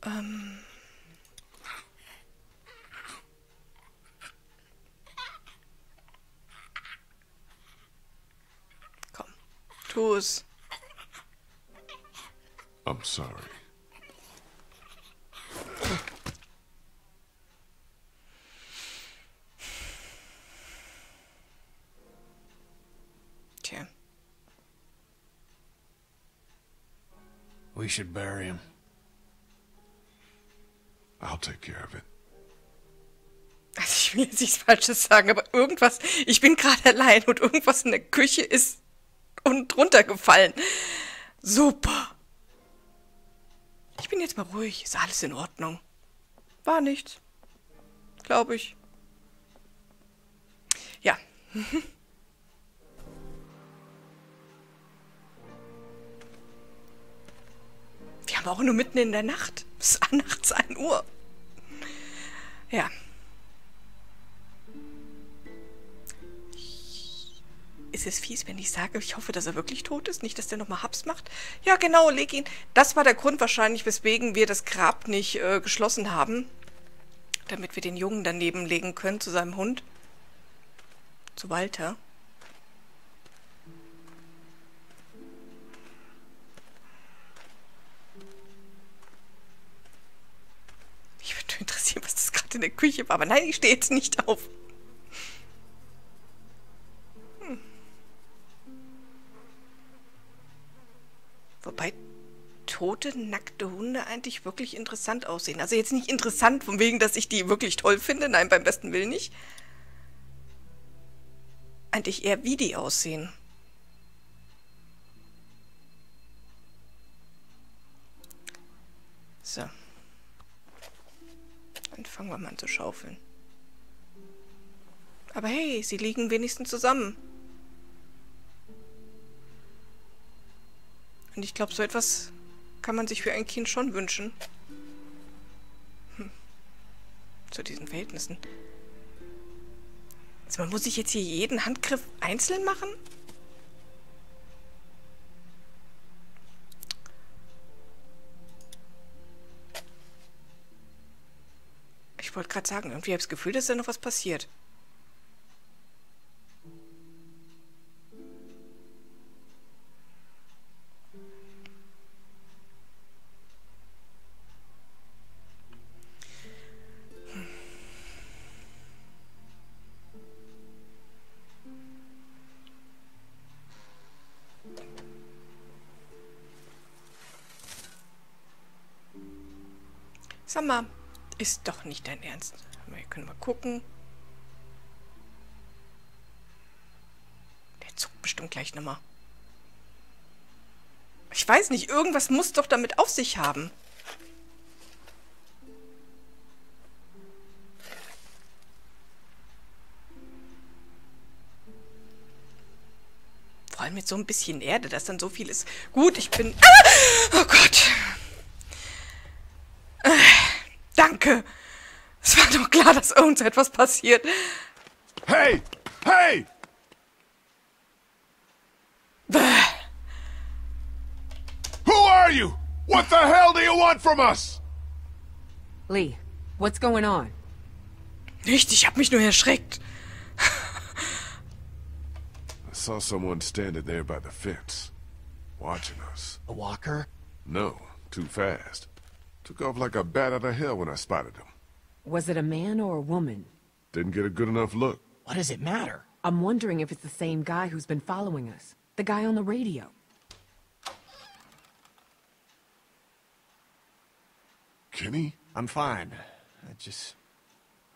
Komm, tu es. I'm sorry. Tja. We should bury him. I'll take care of it. Also ich will jetzt nichts Falsches sagen, aber irgendwas... Ich bin gerade allein und irgendwas in der Küche ist unten runtergefallen. Super. Ich bin jetzt mal ruhig. Ist alles in Ordnung. War nichts. Glaube ich. Ja. Wir haben auch nur mitten in der Nacht. Es ist nachts 1 Uhr. Ja. Ist es fies, wenn ich sage, ich hoffe, dass er wirklich tot ist, nicht, dass der nochmal Haps macht? Ja, genau, leg ihn. Das war der Grund wahrscheinlich, weswegen wir das Grab nicht geschlossen haben. Damit wir den Jungen daneben legen können, zu seinem Hund. Zu Walter. Mich würde interessieren, was das gerade in der Küche war, aber nein, ich stehe jetzt nicht auf. Wobei tote, nackte Hunde eigentlich wirklich interessant aussehen. Also jetzt nicht interessant, von wegen, dass ich die wirklich toll finde. Nein, beim besten Willen nicht. Eigentlich eher, wie die aussehen. So. Dann fangen wir mal an zu schaufeln. Aber hey, sie liegen wenigstens zusammen. Und ich glaube, so etwas kann man sich für ein Kind schon wünschen. Hm. Zu diesen Verhältnissen. Also man muss sich jetzt hier jeden Handgriff einzeln machen? Ich wollte gerade sagen, irgendwie habe ich das Gefühl, dass da noch was passiert. Sag mal, ist doch nicht dein Ernst. Wir können mal gucken. Der zuckt bestimmt gleich nochmal. Ich weiß nicht, irgendwas muss doch damit auf sich haben. Vor allem mit so ein bisschen Erde, dass dann so viel ist. Gut, ich bin... Ah! Oh Gott! Danke! Es war doch klar, dass uns etwas passiert. Hey! Hey! Who are you? What the hell do you want from us? Lee, what's going on? Nichts, ich hab mich nur erschreckt. I saw someone standing there by the fence, watching us. A walker? No, too fast. Took off like a bat out of hell when I spotted him. Was it a man or a woman? Didn't get a good enough look. What does it matter? I'm wondering if it's the same guy who's been following us. The guy on the radio. Kenny? I'm fine.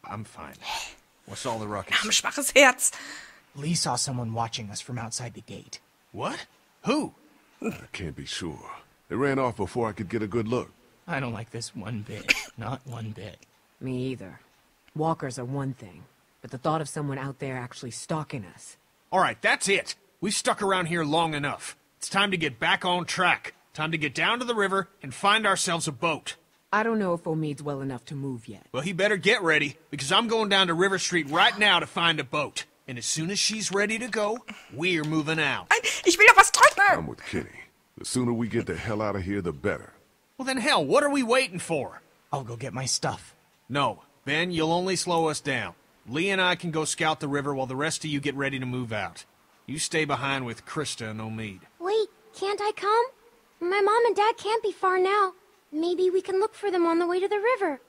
I'm fine. What's all the ruckus? I'm a schwaches Herz. Lee saw someone watching us from outside the gate. What? Who? I can't be sure. They ran off before I could get a good look. I don't like this one bit. Not one bit. Me either. Walkers are one thing, but the thought of someone out there actually stalking us. Alright, that's it! We've stuck around here long enough. It's time to get back on track. Time to get down to the river and find ourselves a boat. I don't know if Omid's well enough to move yet. Well, he better get ready, because I'm going down to River Street right now to find a boat. And as soon as she's ready to go, we're moving out. I'm with Kenny. The sooner we get the hell out of here, the better. Well then hell, what are we waiting for? I'll go get my stuff. No, Ben, you'll only slow us down. Lee and I can go scout the river while the rest of you get ready to move out. You stay behind with Krista and Omid. Wait, can't I come? My mom and dad can't be far now. Maybe we can look for them on the way to the river.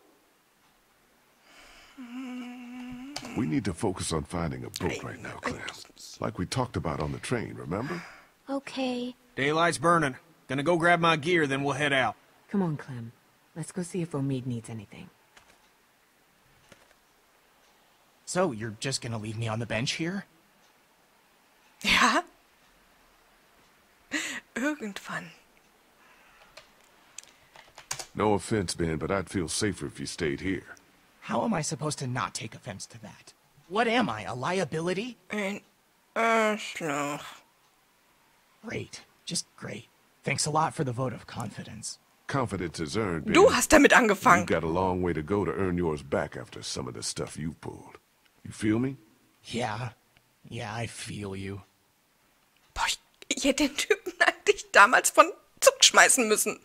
We need to focus on finding a boat right now, Claire. Like we talked about on the train, remember? Okay. Daylight's burning. Gonna go grab my gear, then we'll head out. Come on, Clem. Let's go see if Omid needs anything. So, you're just gonna leave me on the bench here? Ja. Irgendwann. No offense, Ben, but I'd feel safer if you stayed here. How am I supposed to not take offense to that? What am I, a liability? An arschloch. Great. Just great. Thanks a lot for the vote of confidence. Confidence is earned, Ben. Du hast damit angefangen. You've got a long way to go to earn yours back after some of the stuff you pulled. You feel me? Yeah. Yeah, I feel you. Boah, ich hätte den Typen eigentlich damals von Zug schmeißen müssen.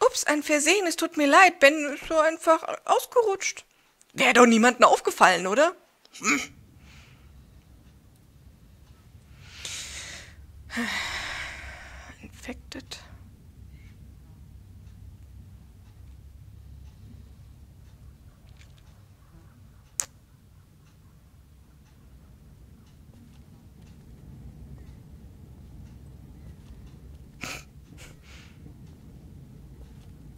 Ups, ein Versehen, es tut mir leid, Ben ist so einfach ausgerutscht. Wäre doch niemandem aufgefallen, oder? Hm. Infected.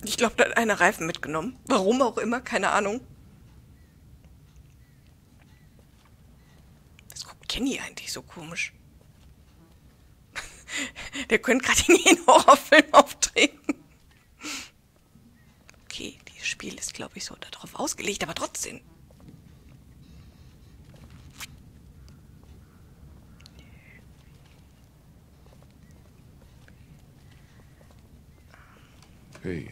Ich glaube, da hat einer Reifen mitgenommen. Warum auch immer, keine Ahnung. Was guckt Kenny eigentlich so komisch? Der könnte gerade in jeden Horrorfilm auftreten. Okay, dieses Spiel ist, glaube ich, so darauf ausgelegt, aber trotzdem. Hey,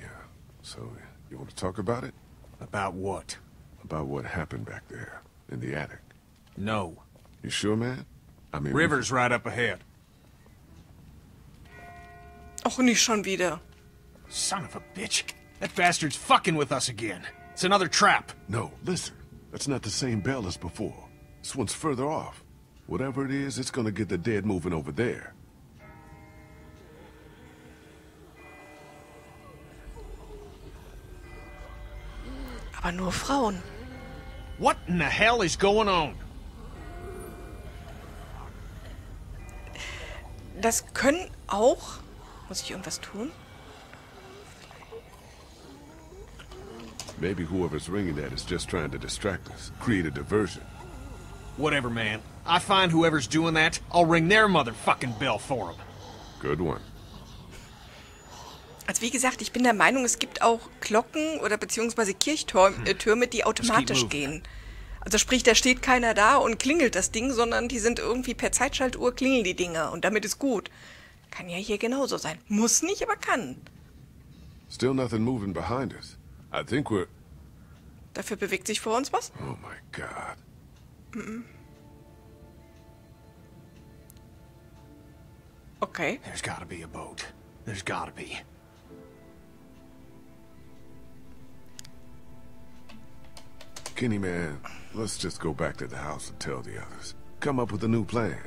so you want to talk about it? About what? About what happened back there, in the attic. No. You sure, man? I mean... River's right up ahead. Och, nicht schon wieder. Son of a bitch. That bastard's fucking with us again. It's another trap. No, listen. That's not the same bell as before. This one's further off. Whatever it is, it's gonna get the dead moving over there. Aber nur Frauen. What in the hell is going on? Das können auch... Muss ich irgendwas tun? Maybe whoever's ringing that is just trying to distract us, create a diversion. Whatever, man. I find whoever's doing that, I'll ring their motherfucking bell for them. Good one. Also wie gesagt, ich bin der Meinung, es gibt auch Glocken oder beziehungsweise Kirchtürme, die automatisch gehen. Also sprich, da steht keiner da und klingelt das Ding, sondern die sind irgendwie per Zeitschaltuhr klingeln die Dinger und damit ist gut. Kann ja hier genauso sein. Muss nicht, aber kann. Still nothing moving behind us. I think we're... Dafür bewegt sich vor uns was? Oh my God. Mm-mm. Okay. There's gotta be a boat. There's gotta be. Kenny, man, let's just go back to the house and tell the others. Come up with a new plan.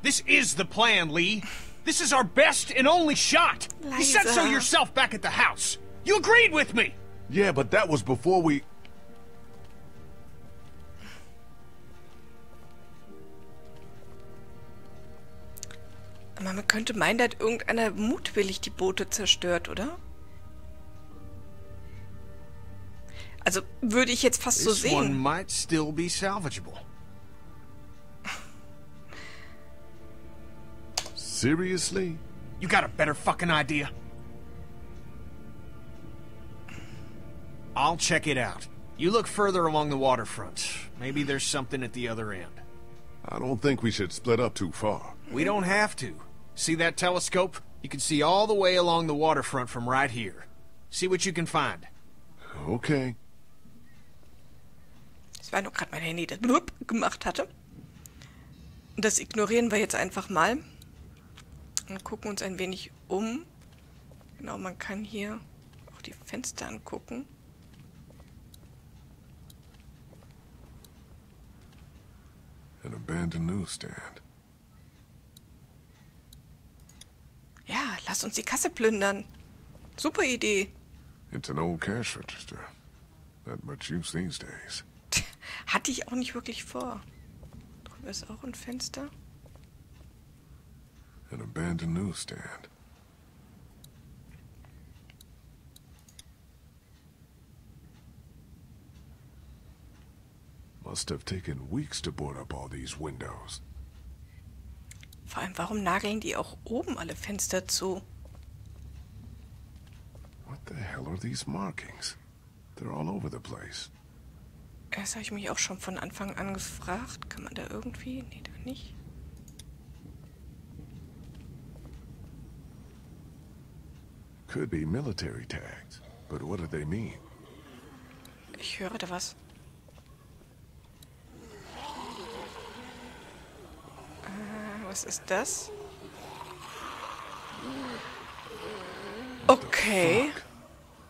This is the plan, Lee. This is our best and only shot. Liza. You said so yourself back at the house. You agreed with me. Yeah, but that was before we... Man könnte meinen, da hat irgendeiner mutwillig die Boote zerstört, oder? Also würde ich jetzt fast so sehen. This one might still be salvageable. Seriously? You got a better fucking idea? I'll check it out. You look further along the waterfront. Maybe there's something at the other end. I don't think we should split up too far. We don't have to. See that telescope? You can see all the way along the waterfront from right here. See what you can find. Okay. Das war nur gerade mein Handy, das blub gemacht hatte. Das ignorieren wir jetzt einfach mal und gucken uns ein wenig um. Genau, man kann hier auch die Fenster angucken. An abandoned newsstand. Ja, lass uns die Kasse plündern. Super Idee. It's an old cash register. Not much use these days. Hatte ich auch nicht wirklich vor. Drüben ist auch ein Fenster. An abandoned newsstand. Must have taken weeks to board up all these windows. Vor allem, warum nageln die auch oben alle Fenster zu? What the hell are these markings? They're all over the place. Das habe ich mich auch schon von Anfang an gefragt. Kann man da irgendwie? Nee, da nicht. Could be military tags, but what do they mean? Ich höre da was. Was ist das? Okay.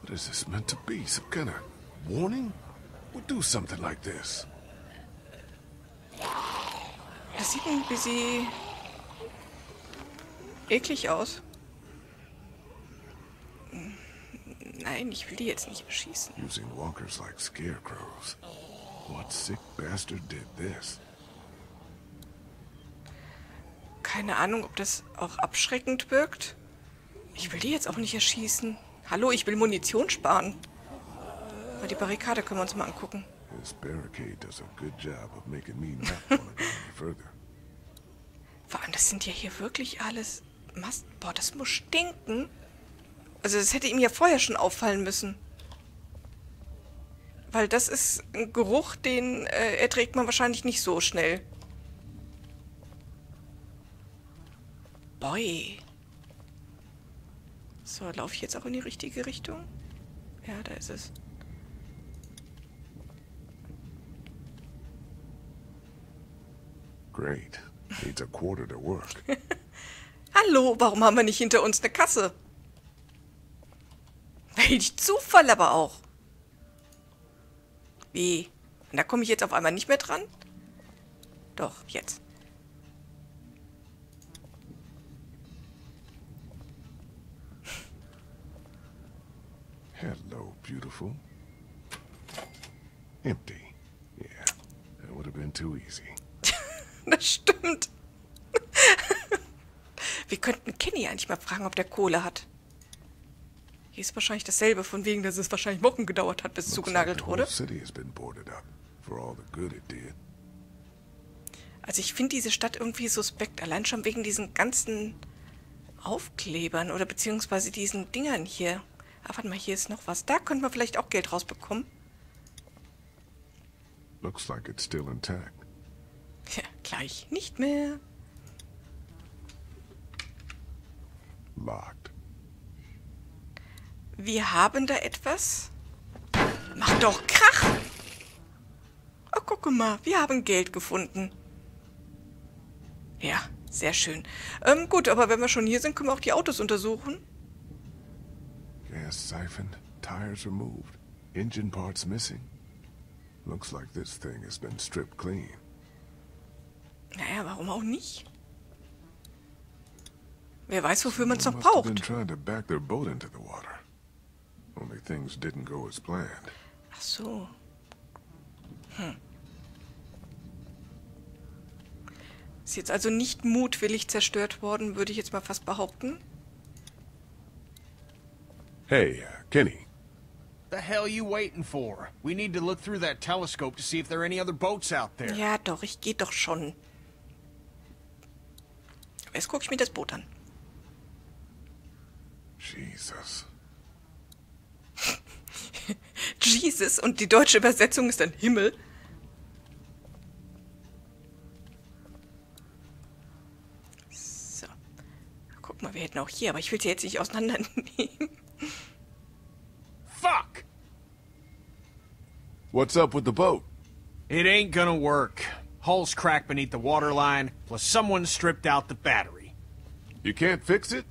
What is this meant to be? Some kind of warning? We'll do something like this. Das sieht ein bisschen eklig aus. Nein, ich will die jetzt nicht erschießen. Using walkers like scarecrows. What sick bastard did this? Keine Ahnung, ob das auch abschreckend wirkt. Ich will die jetzt auch nicht erschießen. Hallo, ich will Munition sparen. Aber die Barrikade können wir uns mal angucken. Vor allem, das sind ja hier wirklich alles Mast... Boah, das muss stinken. Also das hätte ihm ja vorher schon auffallen müssen. Weil das ist ein Geruch, den erträgt man wahrscheinlich nicht so schnell. Boy. So, laufe ich jetzt auch in die richtige Richtung? Ja, da ist es. Great. Needs a quarter to work. Hallo, warum haben wir nicht hinter uns eine Kasse? Welch Zufall aber auch. Wie? Und da komme ich jetzt auf einmal nicht mehr dran? Doch, jetzt. Hello, beautiful. Empty. Yeah, that would have been too easy. Das stimmt. Wir könnten Kenny eigentlich mal fragen, ob der Kohle hat. Hier ist wahrscheinlich dasselbe, von wegen, dass es wahrscheinlich Wochen gedauert hat, bis es zugenagelt wurde. Also ich finde diese Stadt irgendwie suspekt, allein schon wegen diesen ganzen Aufklebern oder beziehungsweise diesen Dingern hier. Ah, warte mal, hier ist noch was. Da könnten wir vielleicht auch Geld rausbekommen. Looks like it's still intact. Ja, gleich nicht mehr. Locked. Wir haben da etwas. Mach doch Krach! Oh, guck mal, wir haben Geld gefunden. Ja, sehr schön. Gut, aber wenn wir schon hier sind, können wir auch die Autos untersuchen. Gas siphoned, tires removed, engine parts missing. Looks like this thing has been stripped clean. Naja, warum auch nicht? Wer weiß, wofür man es noch braucht. Ach so. Hm. Ist jetzt also nicht mutwillig zerstört worden, würde ich jetzt mal fast behaupten. Hey, Kenny. The hell you waiting for? We need to look through that telescope to see if there are any other boats out there. Ja, doch, ich gehe doch schon. Aber jetzt gucke ich mir das Boot an. Jesus. Jesus und die deutsche Übersetzung ist ein Himmel. So. Guck mal, wir hätten auch hier, aber ich will sie jetzt nicht auseinandernehmen. Fuck! What's up with the boat? It ain't gonna work. Hull's cracked beneath the waterline, plus someone stripped out the battery. You can't fix it?